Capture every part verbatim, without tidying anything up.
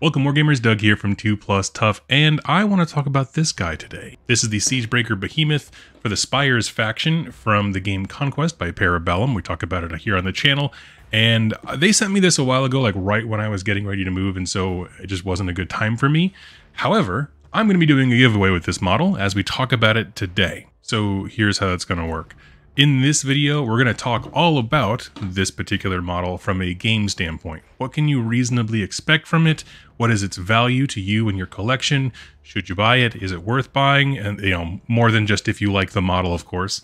Welcome War Gamers, Doug here from two plus tough, and I want to talk about this guy today. This is the Siegebreaker Behemoth for the Spires faction from the game Conquest by Parabellum. We talk about it here on the channel, and they sent me this a while ago, like right when I was getting ready to move, and so it just wasn't a good time for me. However, I'm going to be doing a giveaway with this model as we talk about it today. So here's how it's going to work. In this video, we're going to talk all about this particular model from a game standpoint. What can you reasonably expect from it? What is its value to you and your collection? Should you buy it? Is it worth buying? And, you know, more than just if you like the model, of course,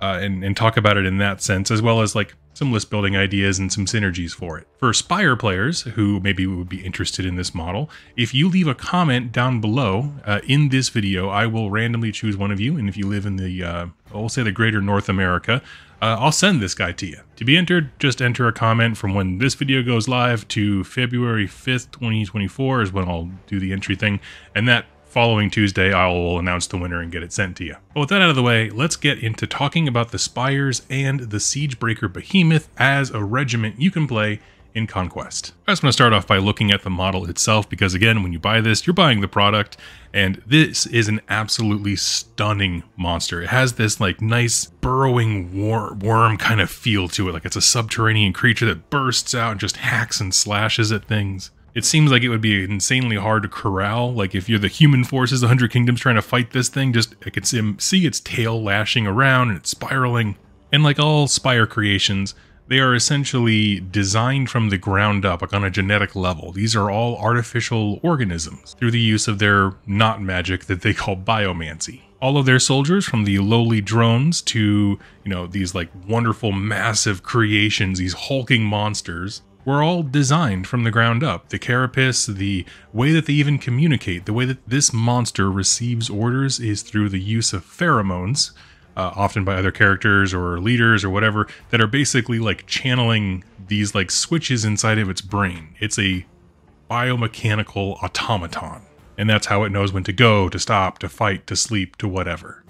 uh, and, and talk about it in that sense, as well as like some list building ideas and some synergies for it. For Spire players who maybe would be interested in this model, if you leave a comment down below uh, in this video, I will randomly choose one of you. And if you live in the uh, we'll say the greater North America, uh, I'll send this guy to you. To be entered, just enter a comment from when this video goes live to February fifth, twenty twenty-four is when I'll do the entry thing. And that following Tuesday, I will announce the winner and get it sent to you. But with that out of the way, let's get into talking about the Spires and the Siegebreaker Behemoth as a regiment you can play in Conquest. I just want to start off by looking at the model itself, because again, when you buy this, you're buying the product, and this is an absolutely stunning monster. It has this like nice burrowing wor worm kind of feel to it, like it's a subterranean creature that bursts out and just hacks and slashes at things. It seems like it would be insanely hard to corral. Like if you're the human forces, one hundred Kingdoms, trying to fight this thing, just I could see its tail lashing around and it's spiraling. And like all Spire creations, they are essentially designed from the ground up, like on a genetic level. These are all artificial organisms through the use of their not magic that they call biomancy. All of their soldiers, from the lowly drones to, you know, these like wonderful massive creations, these hulking monsters, were all designed from the ground up. The carapace, the way that they even communicate, the way that this monster receives orders is through the use of pheromones, Uh, often by other characters or leaders or whatever, that are basically like channeling these like switches inside of its brain. It's a biomechanical automaton, and that's how it knows when to go, to stop, to fight, to sleep, to whatever.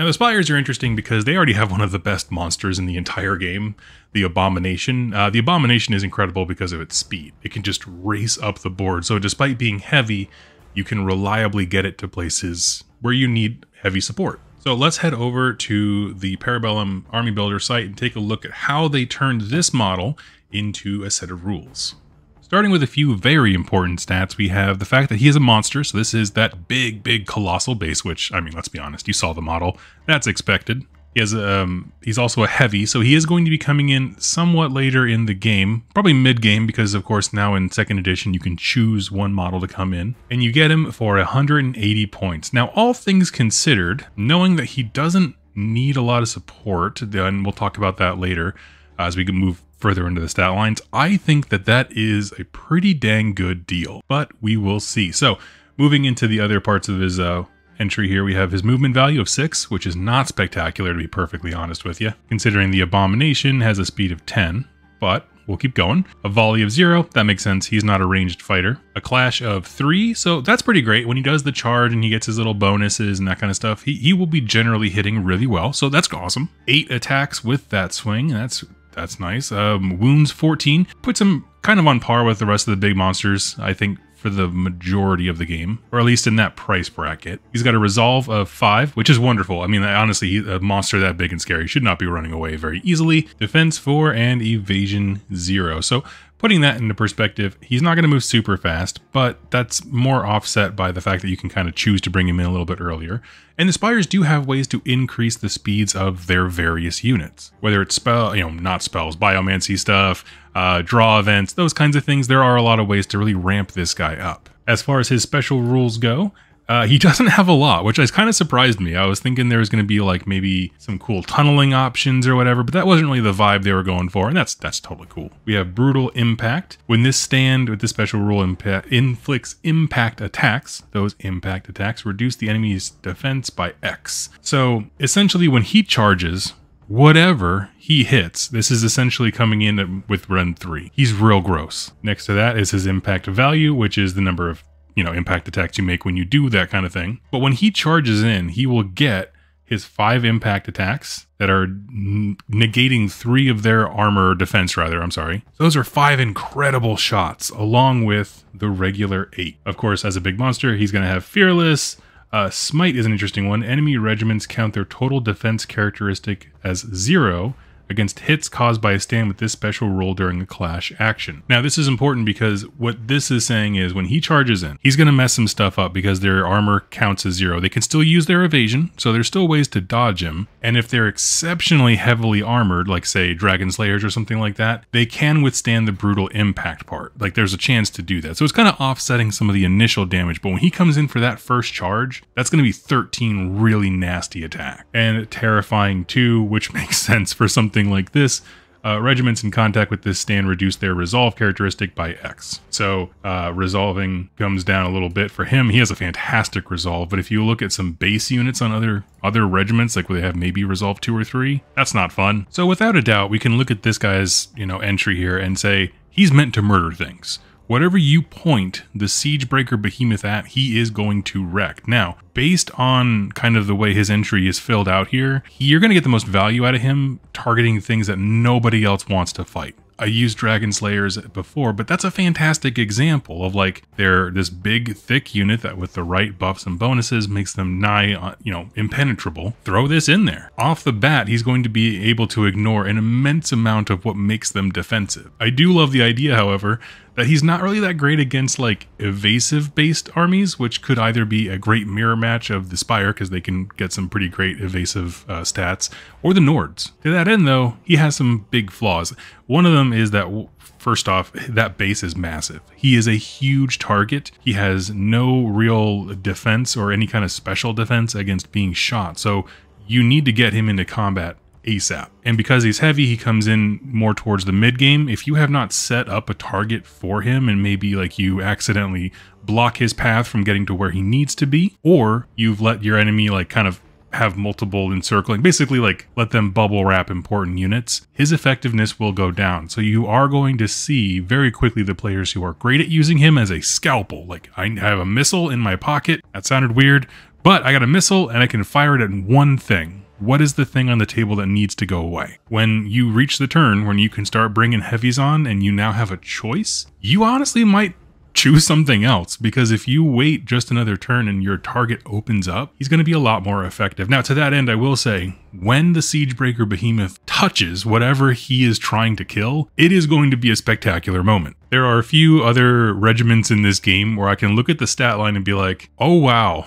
Now the Spires are interesting because they already have one of the best monsters in the entire game, the Abomination. Uh, the Abomination is incredible because of its speed. It can just race up the board, so despite being heavy, you can reliably get it to places where you need heavy support. So let's head over to the Parabellum Army Builder site and take a look at how they turned this model into a set of rules. Starting with a few very important stats, we have the fact that he is a monster. So this is that big, big colossal base, which, I mean, let's be honest, you saw the model. That's expected. He has, um, he's also a heavy, so he is going to be coming in somewhat later in the game, probably mid-game, because of course now in second edition you can choose one model to come in, and you get him for one hundred eighty points. Now all things considered, knowing that he doesn't need a lot of support, and we'll talk about that later uh, as we can move further into the stat lines, I think that that is a pretty dang good deal, but we will see. So moving into the other parts of his uh, entry here, we have his movement value of six, which is not spectacular, to be perfectly honest with you, considering the Abomination has a speed of ten, but we'll keep going. A volley of zero, that makes sense, he's not a ranged fighter. A clash of three, so that's pretty great. When he does the charge and he gets his little bonuses and that kind of stuff, he, he will be generally hitting really well, so that's awesome. Eight attacks with that swing, that's that's nice. Um, wounds fourteen, puts him kind of on par with the rest of the big monsters, I think, for the majority of the game, or at least in that price bracket. He's got a resolve of five, which is wonderful. I mean, honestly, a monster that big and scary should not be running away very easily. Defense four and evasion zero. So putting that into perspective, he's not going to move super fast, but that's more offset by the fact that you can kind of choose to bring him in a little bit earlier. And the Spires do have ways to increase the speeds of their various units, whether it's spell, you know, not spells, biomancy stuff, Uh, draw events, those kinds of things. There are a lot of ways to really ramp this guy up. As far as his special rules go, uh, he doesn't have a lot, which has kind of surprised me. I was thinking there was going to be like maybe some cool tunneling options or whatever, but that wasn't really the vibe they were going for, and that's that's totally cool. We have Brutal Impact. When this stand with this special rule impa- inflicts impact attacks, those impact attacks reduce the enemy's defense by X. So essentially when he charges, whatever he hits, this is essentially coming in with run three. He's real gross. Next to that is his impact value, which is the number of, you know, impact attacks you make when you do that kind of thing. But when he charges in, he will get his five impact attacks that are negating three of their armor defense, rather, I'm sorry. So those are five incredible shots, along with the regular eight. Of course, as a big monster, he's going to have Fearless. Uh, Smite is an interesting one. Enemy regiments count their total defense characteristic as zero against hits caused by a stand with this special roll during a clash action. Now, this is important because what this is saying is when he charges in, he's gonna mess some stuff up because their armor counts as zero. They can still use their evasion, so there's still ways to dodge him. And if they're exceptionally heavily armored, like say Dragon Slayers or something like that, they can withstand the brutal impact part. Like there's a chance to do that. So it's kind of offsetting some of the initial damage, but when he comes in for that first charge, that's gonna be thirteen really nasty attack. And terrifying too, which makes sense for something like this. Uh, regiments in contact with this stand reduce their resolve characteristic by X. So uh, resolving comes down a little bit for him. He has a fantastic resolve, but if you look at some base units on other other regiments, like where they have maybe resolve two or three, that's not fun. So without a doubt, we can look at this guy's you know entry here and say he's meant to murder things. Whatever you point the Siegebreaker Behemoth at, he is going to wreck. Now, based on kind of the way his entry is filled out here, you're going to get the most value out of him targeting things that nobody else wants to fight. I used Dragon Slayers before, but that's a fantastic example of like they're this big, thick unit that with the right buffs and bonuses makes them nigh, you know, impenetrable. Throw this in there. Off the bat, he's going to be able to ignore an immense amount of what makes them defensive. I do love the idea, however, that he's not really that great against like evasive based armies, which could either be a great mirror match of the Spire because they can get some pretty great evasive uh, stats, or the Nords. To that end though, he has some big flaws. One of them is that, first off, that base is massive. He is a huge target. He has no real defense or any kind of special defense against being shot. So you need to get him into combat ASAP. And because he's heavy, he comes in more towards the mid game. If you have not set up a target for him and maybe like you accidentally block his path from getting to where he needs to be, or you've let your enemy like kind of have multiple encircling, basically like let them bubble wrap important units, his effectiveness will go down. So you are going to see very quickly the players who are great at using him as a scalpel. Like, I have a missile in my pocket. That sounded weird, but I got a missile and I can fire it at one thing. What is the thing on the table that needs to go away? When you reach the turn, when you can start bringing heavies on and you now have a choice, you honestly might choose something else, because if you wait just another turn and your target opens up, he's going to be a lot more effective. Now, to that end, I will say, when the Siegebreaker Behemoth touches whatever he is trying to kill, it is going to be a spectacular moment. There are a few other regiments in this game where I can look at the stat line and be like, oh wow.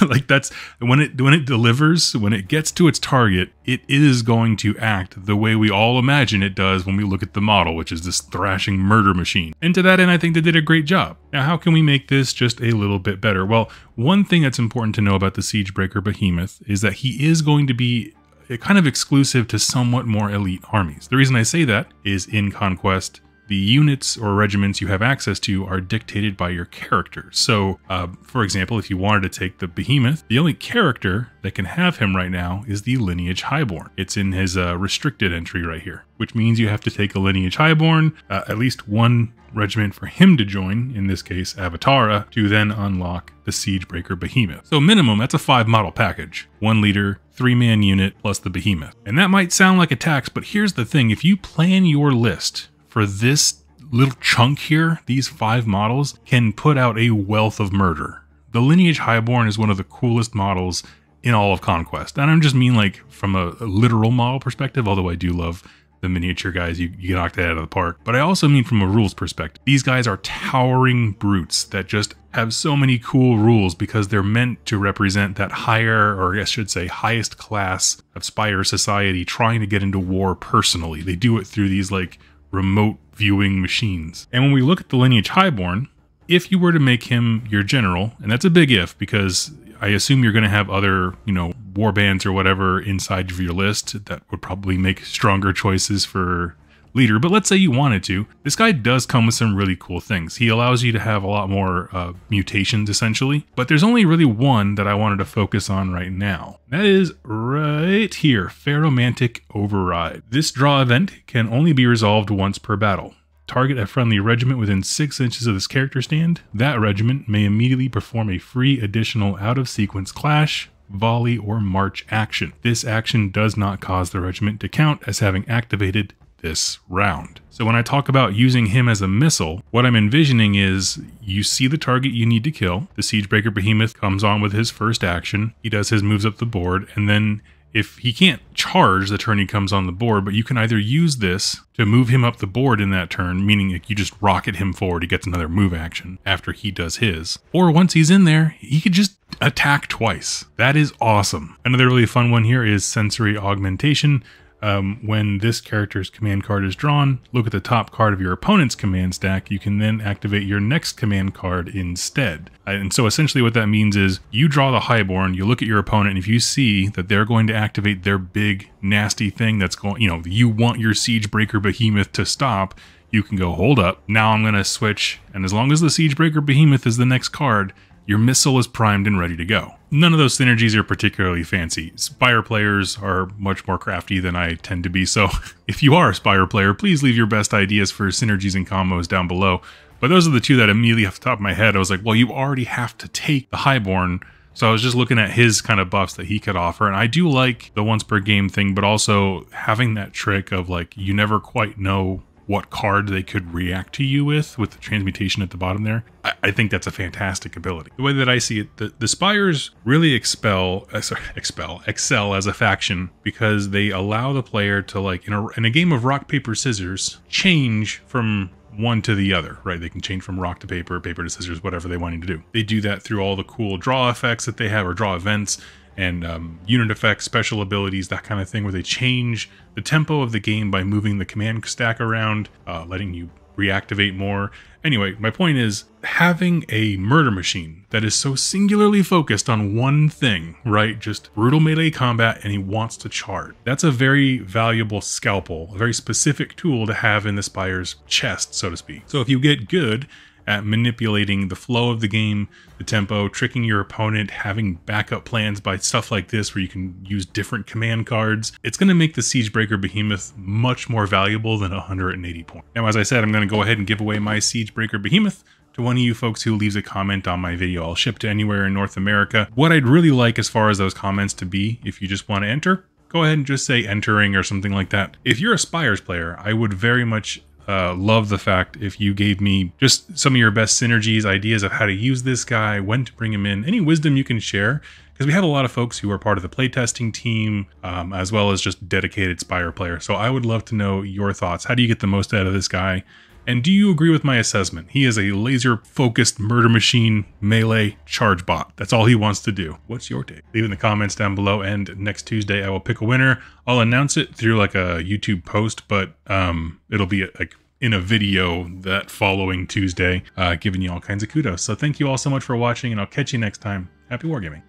Like that's when it when it delivers, when it gets to its target, it is going to act the way we all imagine it does when we look at the model, which is this thrashing murder machine. And to that end, I think they did a great job. Now, how can we make this just a little bit better? Well, one thing that's important to know about the Siegebreaker Behemoth is that he is going to be kind of exclusive to somewhat more elite armies. The reason I say that is in Conquest, the units or regiments you have access to are dictated by your character. So, uh, for example, if you wanted to take the Behemoth, the only character that can have him right now is the Lineage Highborne. It's in his uh, restricted entry right here, which means you have to take a Lineage Highborne, uh, at least one regiment for him to join, in this case Avatara, to then unlock the Siegebreaker Behemoth. So minimum, that's a five model package. One leader, three man unit, plus the Behemoth. And that might sound like a tax, but here's the thing. If you plan your list for this little chunk here, these five models can put out a wealth of murder. The Lineage Highborne is one of the coolest models in all of Conquest. And I don't just mean like from a, a literal model perspective, although I do love the miniature guys, you, you knocked that out of the park. But I also mean from a rules perspective. These guys are towering brutes that just have so many cool rules because they're meant to represent that higher, or I should say highest class of Spire society trying to get into war personally. They do it through these like remote viewing machines. And when we look at the Lineage Highborne, if you were to make him your general, and that's a big if because I assume you're going to have other, you know, warbands or whatever inside of your list that would probably make stronger choices for leader, but let's say you wanted to, this guy does come with some really cool things. He allows you to have a lot more uh, mutations essentially, but there's only really one that I wanted to focus on right now. That is right here, Pheromantic Override. This draw event can only be resolved once per battle. Target a friendly regiment within six inches of this character stand. That regiment may immediately perform a free additional out of sequence clash volley, or march action. This action does not cause the regiment to count as having activated this round. So when I talk about using him as a missile, what I'm envisioning is you see the target you need to kill, the Siegebreaker Behemoth comes on with his first action, he does his moves up the board, and then if he can't charge the turn he comes on the board, but you can either use this to move him up the board in that turn, meaning you just rocket him forward, he gets another move action after he does his. Or once he's in there, he could just attack twice. That is awesome. Another really fun one here is Sensory Augmentation. Um, when this character's command card is drawn, look at the top card of your opponent's command stack. You can then activate your next command card instead. And so essentially what that means is you draw the Highborne, you look at your opponent, and if you see that they're going to activate their big nasty thing that's going, you know, you want your Siegebreaker Behemoth to stop, you can go, hold up, now I'm going to switch. And as long as the Siegebreaker Behemoth is the next card, your missile is primed and ready to go. None of those synergies are particularly fancy. Spire players are much more crafty than I tend to be, so if you are a Spire player, please leave your best ideas for synergies and combos down below. But those are the two that immediately off the top of my head, I was like, well, you already have to take the Highborne. So I was just looking at his kind of buffs that he could offer. And I do like the once per game thing, but also having that trick of like, you never quite know what card they could react to you with, with the transmutation at the bottom there. I, I think that's a fantastic ability. The way that I see it, the, the Spires really expel, uh, sorry, expel, excel as a faction because they allow the player to, like, in a, in a game of rock, paper, scissors, change from one to the other, right? They can change from rock to paper, paper to scissors, whatever they want you to do. They do that through all the cool draw effects that they have, or draw events, and um, unit effects, special abilities, that kind of thing, where they change the tempo of the game by moving the command stack around, uh, letting you reactivate more. Anyway, my point is having a murder machine that is so singularly focused on one thing, right? Just brutal melee combat, and he wants to charge. That's a very valuable scalpel, a very specific tool to have in the Spire's chest, so to speak. So if you get good at manipulating the flow of the game, the tempo, tricking your opponent, having backup plans by stuff like this where you can use different command cards, it's going to make the Siegebreaker Behemoth much more valuable than one hundred eighty points. Now, as I said, I'm going to go ahead and give away my Siegebreaker Behemoth to one of you folks who leaves a comment on my video. I'll ship to anywhere in North America. What I'd really like as far as those comments to be, if you just want to enter, go ahead and just say entering or something like that. If you're a Spires player, I would very much Uh, love the fact if you gave me just some of your best synergies, ideas of how to use this guy, when to bring him in, any wisdom you can share, because we have a lot of folks who are part of the playtesting team, um, as well as just dedicated Spire players. So I would love to know your thoughts. How do you get the most out of this guy? And do you agree with my assessment? He is a laser-focused murder machine melee charge bot. That's all he wants to do. What's your take? Leave it in the comments down below, and next Tuesday I will pick a winner. I'll announce it through like a YouTube post, but um, it'll be like in a video that following Tuesday, uh, giving you all kinds of kudos. So thank you all so much for watching, and I'll catch you next time. Happy wargaming.